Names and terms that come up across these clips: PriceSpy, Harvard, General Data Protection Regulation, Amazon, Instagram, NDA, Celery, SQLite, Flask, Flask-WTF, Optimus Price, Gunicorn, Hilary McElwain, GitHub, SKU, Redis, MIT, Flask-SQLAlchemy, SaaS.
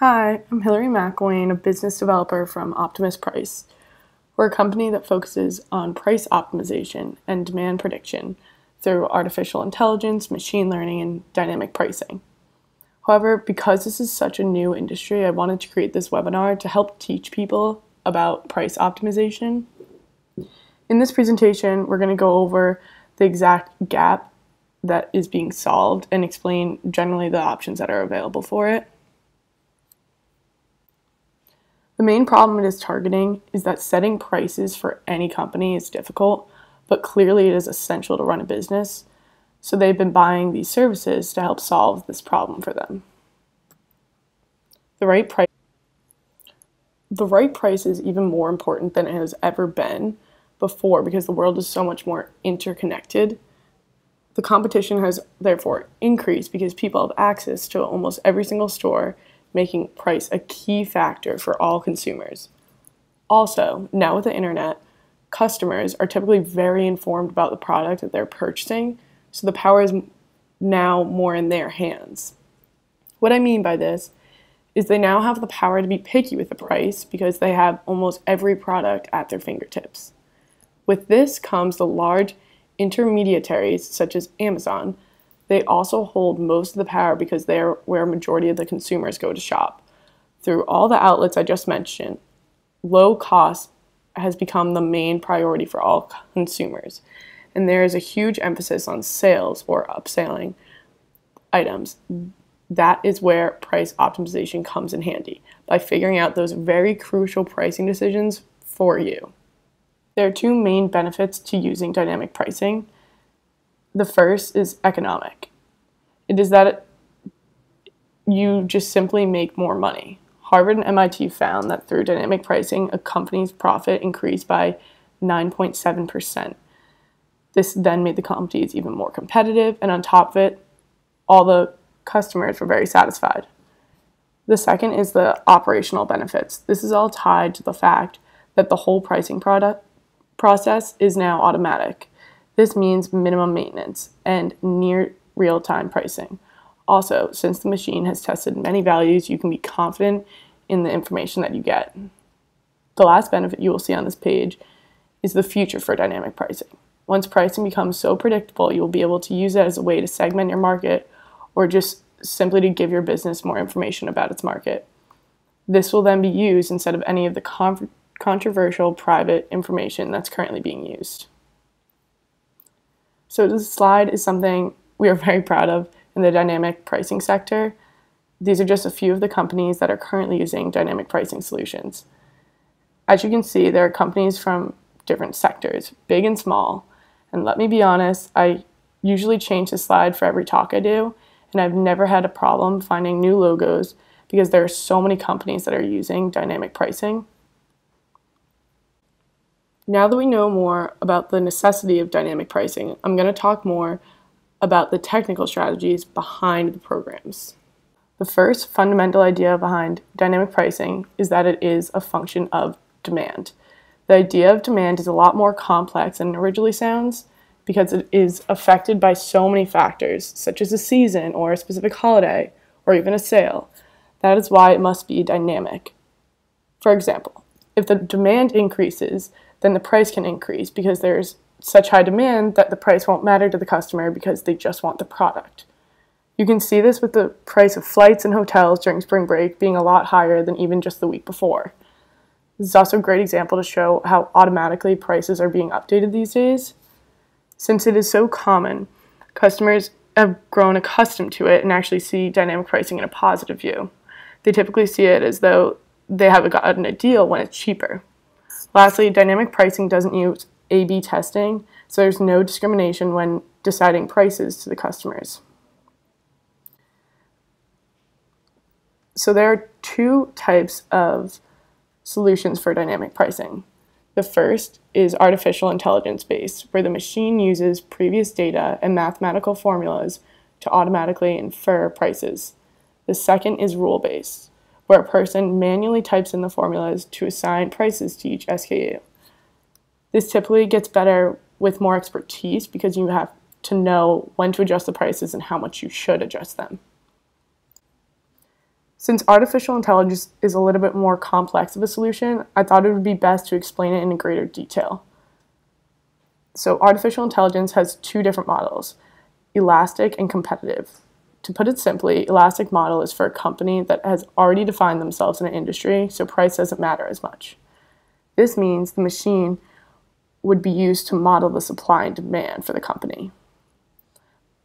Hi, I'm Hilary McElwain, a business developer from Optimus Price. We're a company that focuses on price optimization and demand prediction through artificial intelligence, machine learning, and dynamic pricing. However, because this is such a new industry, I wanted to create this webinar to help teach people about price optimization. In this presentation, we're going to go over the exact gap that is being solved and explain generally the options that are available for it. The main problem it is targeting is that setting prices for any company is difficult, but clearly it is essential to run a business, so they've been buying these services to help solve this problem for them. The right price is even more important than it has ever been before because the world is so much more interconnected. The competition has therefore increased because people have access to almost every single store, making price a key factor for all consumers. Also, now with the internet, customers are typically very informed about the product that they're purchasing, so the power is now more in their hands. What I mean by this is they now have the power to be picky with the price because they have almost every product at their fingertips. With this comes the large intermediaries such as Amazon. They also hold most of the power because they are where a majority of the consumers go to shop. Through all the outlets I just mentioned, low cost has become the main priority for all consumers, and there is a huge emphasis on sales or upselling items. That is where price optimization comes in handy, by figuring out those very crucial pricing decisions for you. There are two main benefits to using dynamic pricing. The first is economic. It is that you just simply make more money. Harvard and MIT found that through dynamic pricing, a company's profit increased by 9.7%. This then made the companies even more competitive, and on top of it, all the customers were very satisfied. The second is the operational benefits. This is all tied to the fact that the whole pricing process is now automatic. This means minimum maintenance and near real-time pricing. Also, since the machine has tested many values, you can be confident in the information that you get. The last benefit you will see on this page is the future for dynamic pricing. Once pricing becomes so predictable, you will be able to use it as a way to segment your market or just simply to give your business more information about its market. This will then be used instead of any of the controversial private information that's currently being used. So this slide is something we are very proud of in the dynamic pricing sector. These are just a few of the companies that are currently using dynamic pricing solutions. As you can see, there are companies from different sectors, big and small. And let me be honest, I usually change the slide for every talk I do, and I've never had a problem finding new logos because there are so many companies that are using dynamic pricing. Now that we know more about the necessity of dynamic pricing, I'm going to talk more about the technical strategies behind the programs. The first fundamental idea behind dynamic pricing is that it is a function of demand. The idea of demand is a lot more complex than it originally sounds because it is affected by so many factors, such as a season or a specific holiday or even a sale. That is why it must be dynamic. For example, if the demand increases, then the price can increase because there's such high demand that the price won't matter to the customer because they just want the product. You can see this with the price of flights and hotels during spring break being a lot higher than even just the week before. This is also a great example to show how automatically prices are being updated these days. Since it is so common, customers have grown accustomed to it and actually see dynamic pricing in a positive view. They typically see it as though they haven't gotten a deal when it's cheaper. Lastly, dynamic pricing doesn't use A/B testing, so there's no discrimination when deciding prices to the customers. So there are two types of solutions for dynamic pricing. The first is artificial intelligence-based, where the machine uses previous data and mathematical formulas to automatically infer prices. The second is rule-based, where a person manually types in the formulas to assign prices to each SKU. This typically gets better with more expertise because you have to know when to adjust the prices and how much you should adjust them. Since artificial intelligence is a little bit more complex of a solution, I thought it would be best to explain it in greater detail. So artificial intelligence has two different models, elastic and competitive. To put it simply, elastic model is for a company that has already defined themselves in an industry, so price doesn't matter as much. This means the machine would be used to model the supply and demand for the company.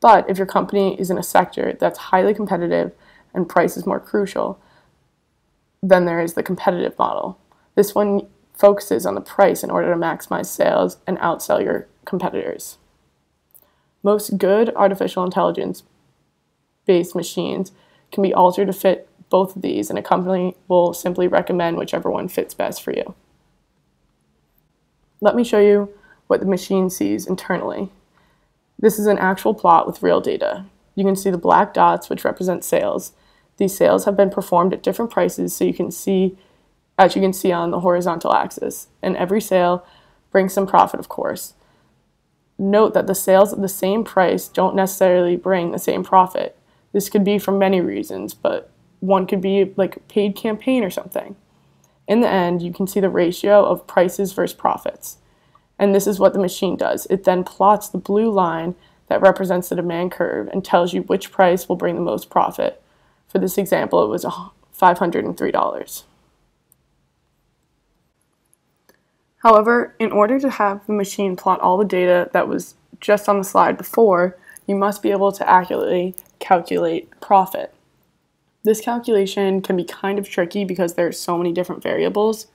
But if your company is in a sector that's highly competitive and price is more crucial, then there is the competitive model. This one focuses on the price in order to maximize sales and outsell your competitors. Most good artificial intelligence-based machines can be altered to fit both of these, and a company will simply recommend whichever one fits best for you. Let me show you what the machine sees internally. This is an actual plot with real data. You can see the black dots, which represent sales. These sales have been performed at different prices, so you can see, as you can see on the horizontal axis, and every sale brings some profit, of course. Note that the sales at the same price don't necessarily bring the same profit. This could be for many reasons, but one could be like a paid campaign or something. In the end, you can see the ratio of prices versus profits. And this is what the machine does. It then plots the blue line that represents the demand curve and tells you which price will bring the most profit. For this example, it was $503. However, in order to have the machine plot all the data that was just on the slide before, you must be able to accurately calculate profit. This calculation can be kind of tricky because there are so many different variables.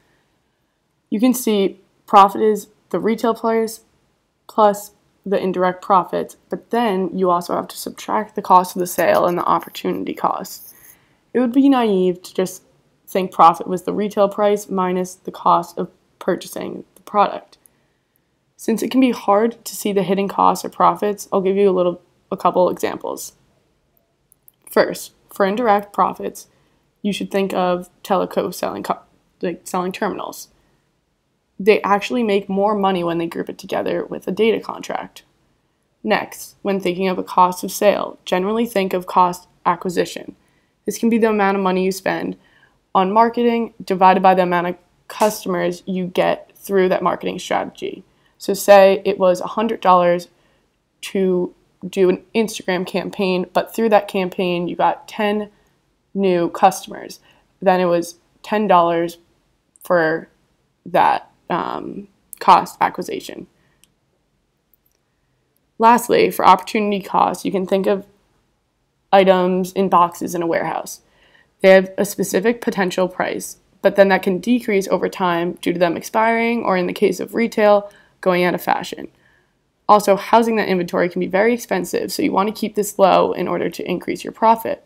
You can see profit is the retail price plus the indirect profit, but then you also have to subtract the cost of the sale and the opportunity cost. It would be naive to just think profit was the retail price minus the cost of purchasing the product. Since it can be hard to see the hidden costs or profits, I'll give you a couple examples. First, for indirect profits, you should think of teleco selling terminals. They actually make more money when they group it together with a data contract. Next, when thinking of a cost of sale, generally think of cost acquisition. This can be the amount of money you spend on marketing divided by the amount of customers you get through that marketing strategy. So say it was $100 to do an Instagram campaign, but through that campaign you got 10 new customers. Then it was $10 for that cost acquisition. Lastly, for opportunity costs, you can think of items in boxes in a warehouse. They have a specific potential price, but then that can decrease over time due to them expiring or, in the case of retail, going out of fashion. Also, housing that inventory can be very expensive, so you want to keep this low in order to increase your profit.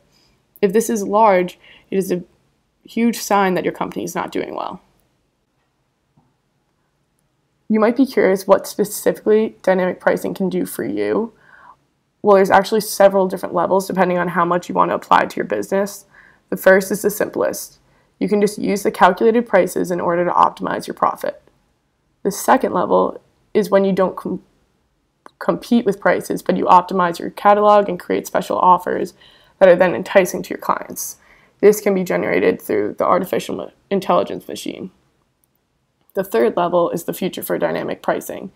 If this is large, it is a huge sign that your company is not doing well. You might be curious what specifically dynamic pricing can do for you. Well, there's actually several different levels depending on how much you want to apply to your business. The first is the simplest. You can just use the calculated prices in order to optimize your profit. The second level is when you don't compete with prices, but you optimize your catalog and create special offers that are then enticing to your clients. This can be generated through the artificial intelligence machine. The third level is the future for dynamic pricing.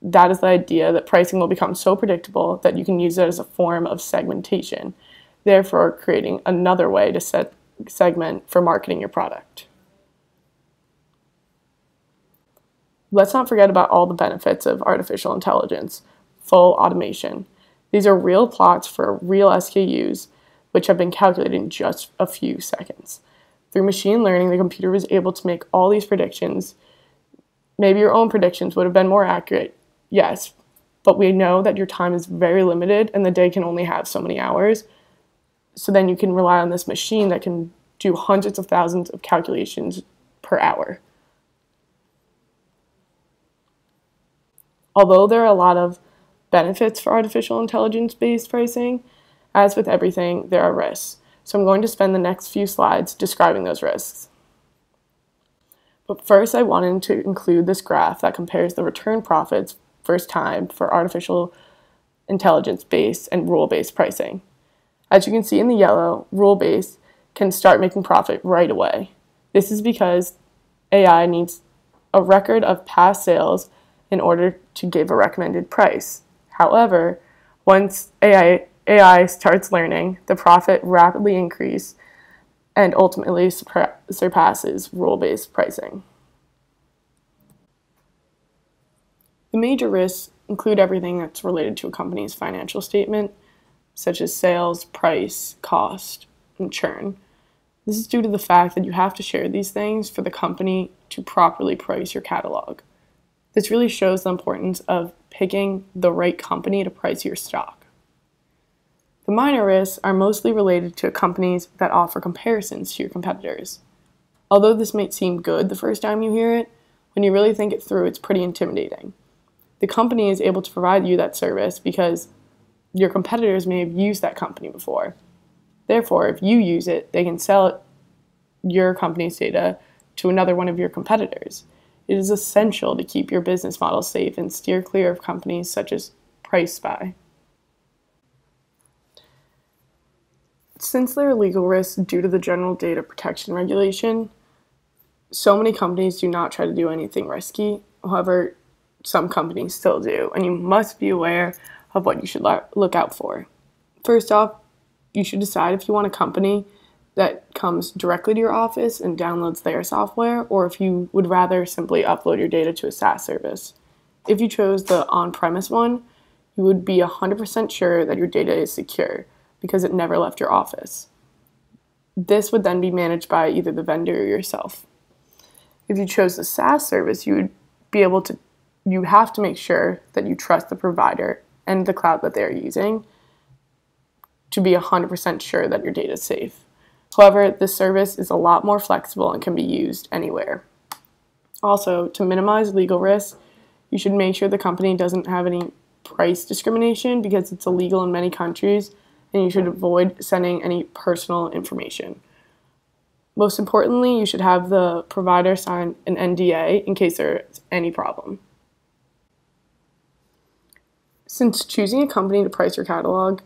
That is the idea that pricing will become so predictable that you can use it as a form of segmentation, therefore creating another way to segment for marketing your product. Let's not forget about all the benefits of artificial intelligence, full automation. These are real plots for real SKUs, which have been calculated in just a few seconds. Through machine learning, the computer was able to make all these predictions. Maybe your own predictions would have been more accurate, yes, but we know that your time is very limited and the day can only have so many hours. So then you can rely on this machine that can do hundreds of thousands of calculations per hour. Although there are a lot of benefits for artificial intelligence-based pricing, as with everything, there are risks. So I'm going to spend the next few slides describing those risks. But first, I wanted to include this graph that compares the return profits versus time for artificial intelligence-based and rule-based pricing. As you can see in the yellow, rule-based can start making profit right away. This is because AI needs a record of past sales in order to give a recommended price. However, once AI starts learning, the profit rapidly increases and ultimately surpasses rule-based pricing. The major risks include everything that's related to a company's financial statement, such as sales, price, cost, and churn. This is due to the fact that you have to share these things for the company to properly price your catalog. This really shows the importance of picking the right company to price your stock. The minor risks are mostly related to companies that offer comparisons to your competitors. Although this might seem good the first time you hear it, when you really think it through, it's pretty intimidating. The company is able to provide you that service because your competitors may have used that company before. Therefore, if you use it, they can sell your company's data to another one of your competitors. It is essential to keep your business model safe and steer clear of companies such as PriceSpy. Since there are legal risks due to the General Data Protection Regulation, so many companies do not try to do anything risky. However, some companies still do, and you must be aware of what you should look out for. First off, you should decide if you want a company that comes directly to your office and downloads their software, or if you would rather simply upload your data to a SaaS service. If you chose the on-premise one, you would be 100% sure that your data is secure because it never left your office. This would then be managed by either the vendor or yourself. If you chose the SaaS service, you have to make sure that you trust the provider and the cloud that they're using to be 100% sure that your data is safe. However, this service is a lot more flexible and can be used anywhere. Also, to minimize legal risks, you should make sure the company doesn't have any price discrimination because it's illegal in many countries, and you should avoid sending any personal information. Most importantly, you should have the provider sign an NDA in case there's any problem. Since choosing a company to price your catalog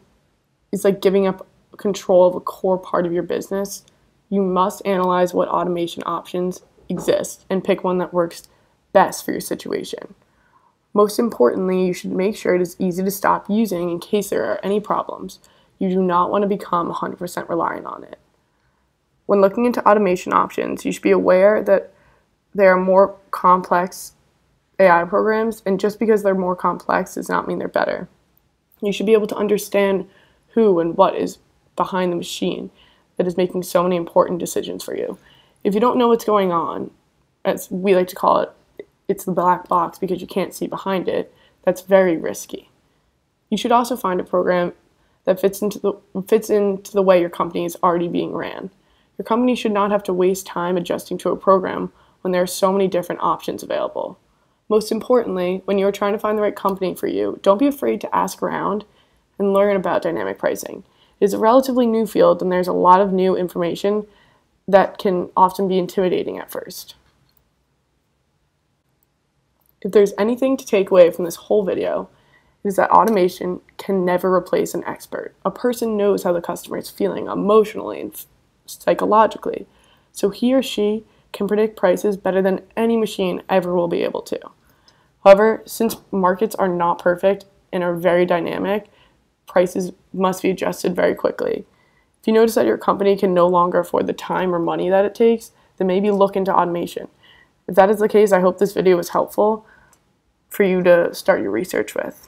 is like giving up control of a core part of your business, you must analyze what automation options exist and pick one that works best for your situation. Most importantly, you should make sure it is easy to stop using in case there are any problems. You do not want to become 100% reliant on it. When looking into automation options, you should be aware that there are more complex AI programs, and just because they're more complex does not mean they're better. You should be able to understand who and what is behind the machine that is making so many important decisions for you. If you don't know what's going on, as we like to call it, it's the black box because you can't see behind it, that's very risky. You should also find a program that fits into the way your company is already being ran. Your company should not have to waste time adjusting to a program when there are so many different options available. Most importantly, when you're trying to find the right company for you, don't be afraid to ask around and learn about dynamic pricing. It is a relatively new field, and there's a lot of new information that can often be intimidating at first. If there's anything to take away from this whole video, it is that automation can never replace an expert. A person knows how the customer is feeling emotionally and psychologically, so he or she can predict prices better than any machine ever will be able to. However, since markets are not perfect and are very dynamic, prices must be adjusted very quickly. If you notice that your company can no longer afford the time or money that it takes, then maybe look into automation. If that is the case, I hope this video was helpful for you to start your research with.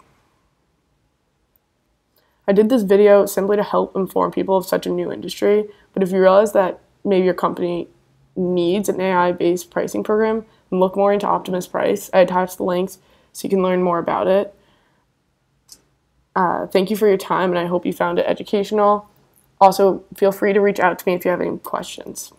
I did this video simply to help inform people of such a new industry, but if you realize that maybe your company needs an AI-based pricing program, then look more into Optimus Price. I attached the links so you can learn more about it. Thank you for your time, and I hope you found it educational. Also, feel free to reach out to me if you have any questions.